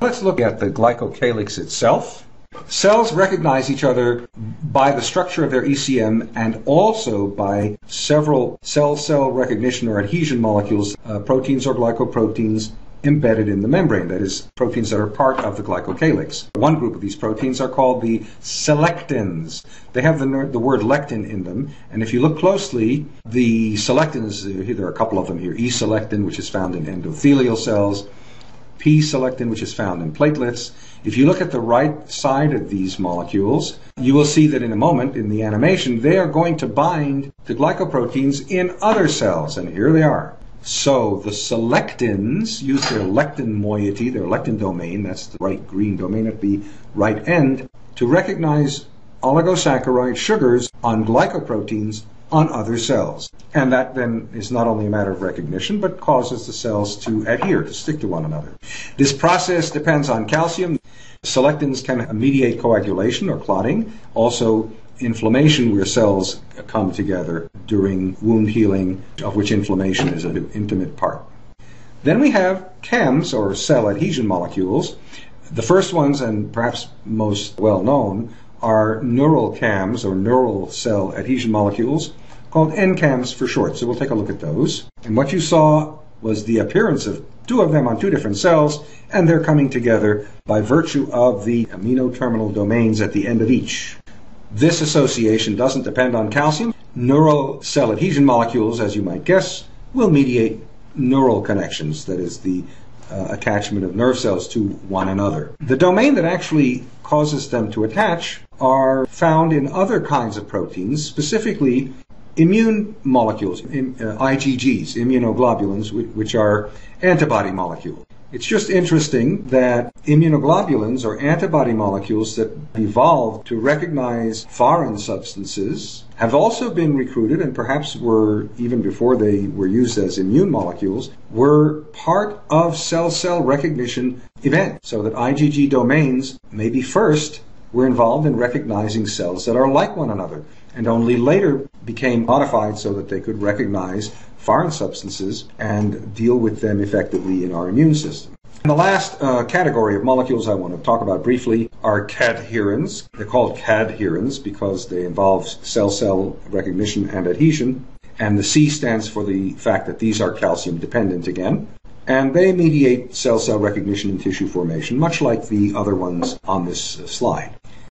Let's look at the glycocalyx itself. Cells recognize each other by the structure of their ECM and also by several cell-cell recognition or adhesion molecules, proteins or glycoproteins embedded in the membrane, that is, proteins that are part of the glycocalyx. One group of these proteins are called the selectins. They have the word lectin in them, and if you look closely, the selectins, there are a couple of them here, E-selectin, which is found in endothelial cells, P-selectin, which is found in platelets. If you look at the right side of these molecules, you will see that in a moment, in the animation, they are going to bind to glycoproteins in other cells, and here they are. So the selectins use their lectin moiety, their lectin domain, that's the bright green domain at the right end, to recognize oligosaccharide sugars on glycoproteins on other cells. And that then is not only a matter of recognition, but causes the cells to adhere, to stick to one another. This process depends on calcium. Selectins can mediate coagulation or clotting, also inflammation where cells come together during wound healing, of which inflammation is an intimate part. Then we have CAMs, or cell adhesion molecules. The first ones, and perhaps most well known, are neural CAMs, or neural cell adhesion molecules, called NCAMs for short. So we'll take a look at those. And what you saw was the appearance of two of them on two different cells, and they're coming together by virtue of the amino terminal domains at the end of each. This association doesn't depend on calcium. Neural cell adhesion molecules, as you might guess, will mediate neural connections, that is, the attachment of nerve cells to one another. The domain that actually causes them to attach are found in other kinds of proteins, specifically immune molecules, IgGs, immunoglobulins, which are antibody molecules. It's just interesting that immunoglobulins, or antibody molecules that evolved to recognize foreign substances, have also been recruited, and perhaps were, even before they were used as immune molecules, were part of cell-cell recognition events, so that IgG domains, maybe first, were involved in recognizing cells that are like one another, and only later became modified so that they could recognize foreign substances and deal with them effectively in our immune system. And the last category of molecules I want to talk about briefly are cadherins. They're called cadherins because they involve cell-cell recognition and adhesion, and the C stands for the fact that these are calcium-dependent again, and they mediate cell-cell recognition and tissue formation, much like the other ones on this slide.